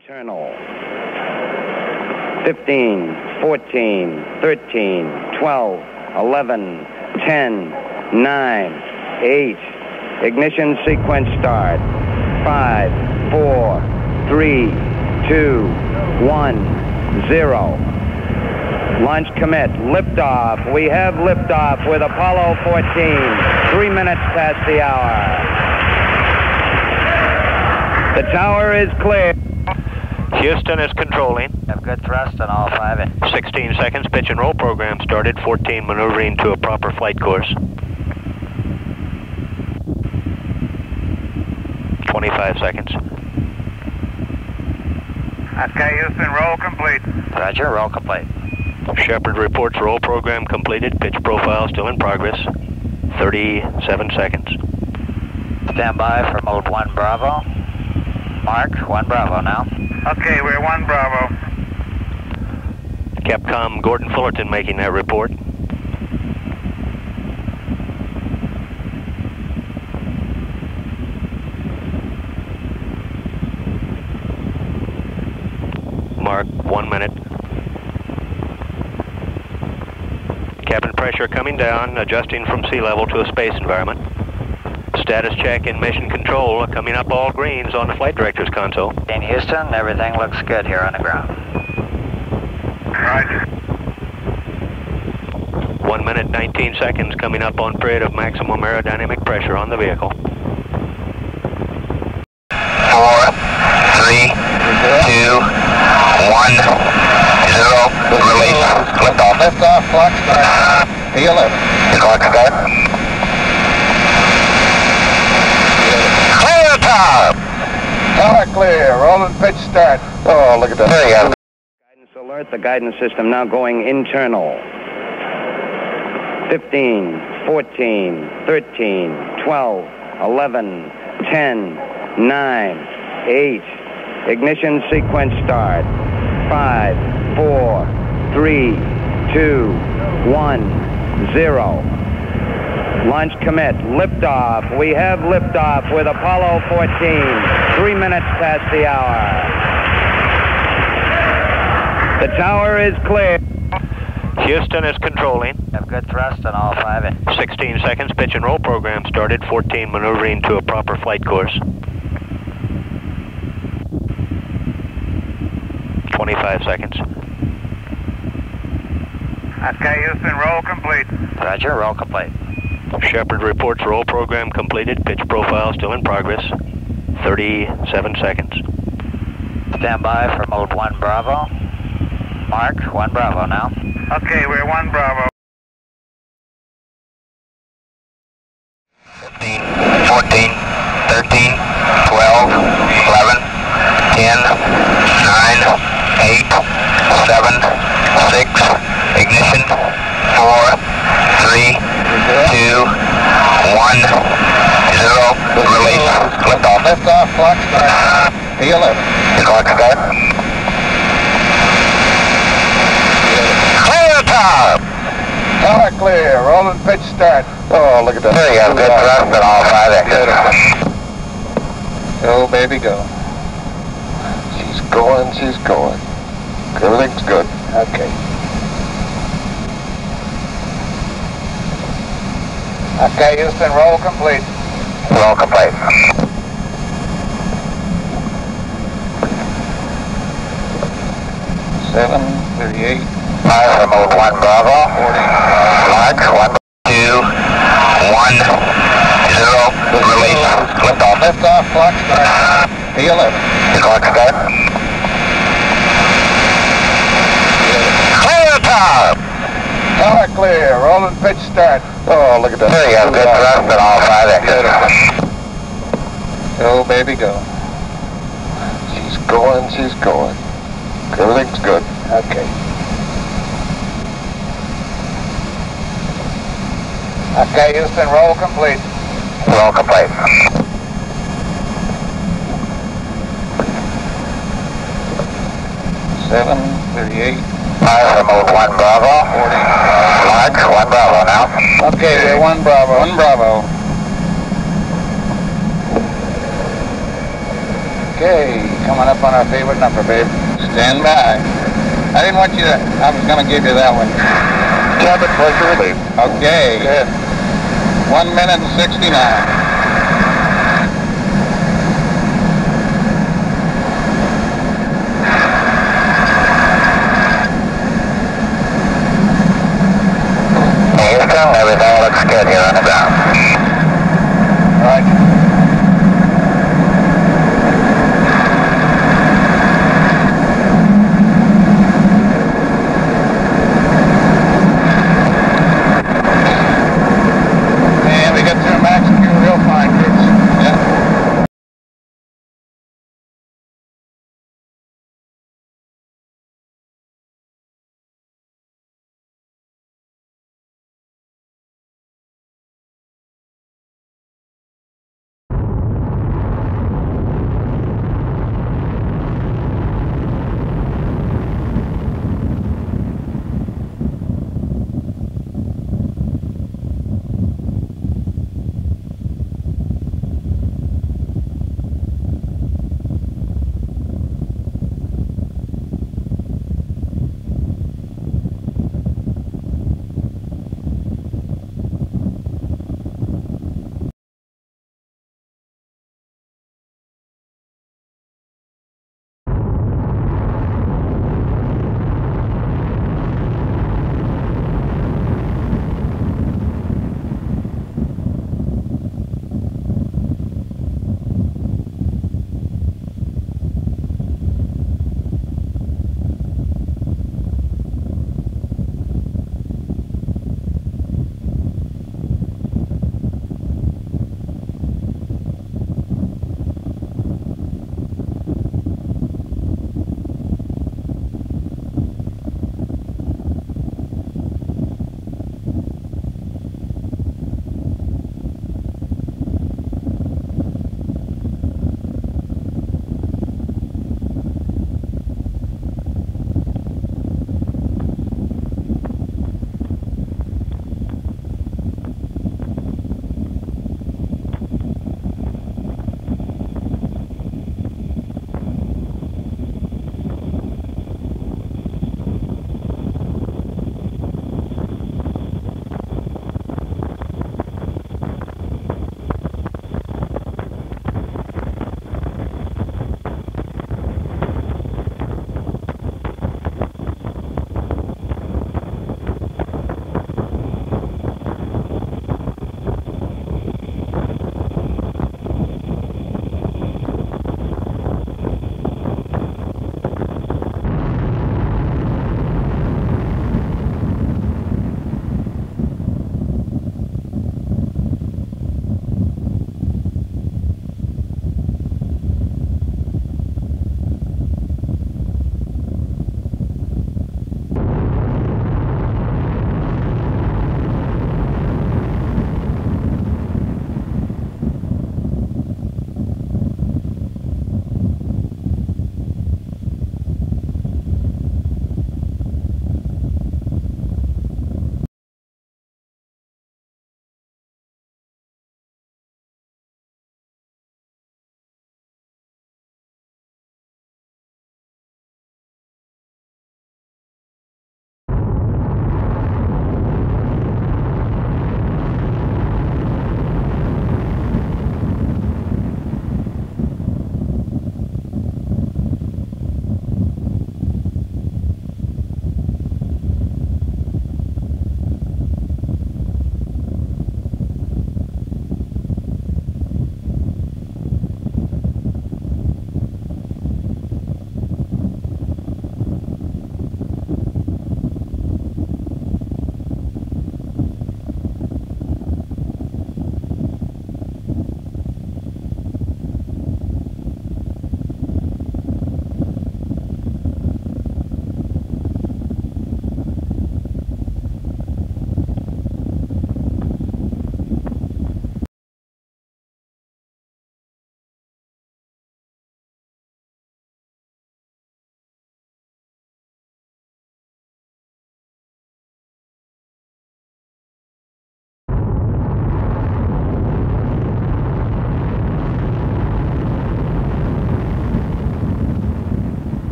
Internal. 15, 14, 13, 12, 11, 10, 9, 8. Ignition sequence start. 5, 4, 3, 2, 1, 0. Launch commit. Liftoff. We have liftoff with Apollo 14. 3 minutes past the hour. The tower is clear. Houston is controlling. Have good thrust on all five. 16 seconds. Pitch and roll program started. 14 maneuvering to a proper flight course. 25 seconds. Okay, Houston. Roll complete. Roger. Roll complete. Shepard reports roll program completed. Pitch profile still in progress. 37 seconds. Stand by for mode 1 Bravo. Mark, 1 Bravo now. Okay, we're 1 Bravo. Capcom Gordon Fullerton making that report. Mark, 1 minute. Cabin pressure coming down, adjusting from sea level to a space environment. Status check in mission control, coming up all greens on the flight director's console. In Houston, everything looks good here on the ground. Roger. 1 minute, 19 seconds, coming up on period of maximum aerodynamic pressure on the vehicle. 4, 3, 2, 1, 0, release, liftoff. Liftoff, clock start, P11. Clock start. Clear tower! Tower clear, rolling pitch start. Oh, look at that. There you go. Guidance alert, the guidance system now going internal. 15, 14, 13, 12, 11, 10, 9, 8. Ignition sequence start. 5, 4, 3, 2, 1, 0. Launch commit. Liftoff. We have liftoff with Apollo 14. 3 minutes past the hour. The tower is clear. Houston is controlling. Have good thrust on all five. 16 seconds. Pitch and roll program started. 14 maneuvering to a proper flight course. 25 seconds. Okay, Houston, roll complete. Roger, roll complete. Shepard reports roll program completed. Pitch profile still in progress. 37 seconds. Stand by for mode 1 Bravo. Mark, 1 Bravo now. Okay, we're 1 Bravo. 15, 14, 13, 12, 11, 10, 9, 8, 7, 6, ignition, 4, 3, 2, 1, 0, release, liftoff. Liftoff, clock start, P11. Clock start. Clear tower! Tower clear, rolling pitch start. Oh, look at that. There you go, good thrust and all 5 exits. Oh, baby, go. She's going, she's going. Everything's good. Okay. Okay, Houston, roll complete. Roll complete. Seven, 38. 5 from mode 1 Bravo. 40. Mark, 1, 2, 1, 0. Release. Liftoff. Liftoff. Clock start. P11. Clock start. Tower clear, rolling pitch start. Oh, look at that. There you go, good thrust and all 5 exits. Oh, baby, go. She's going, she's going. Everything's good. Okay. Okay, Houston, roll complete. Roll complete. 7, 38. 5 from mode 1 Bravo. 40. Large, 1 Bravo now. Okay, we're 1 Bravo. 1 Bravo. Okay, coming up on our favorite number, babe. Stand by. I didn't want you to... I was going to give you that one. Cabin pressure relief. Okay. Good. 1 minute and 69.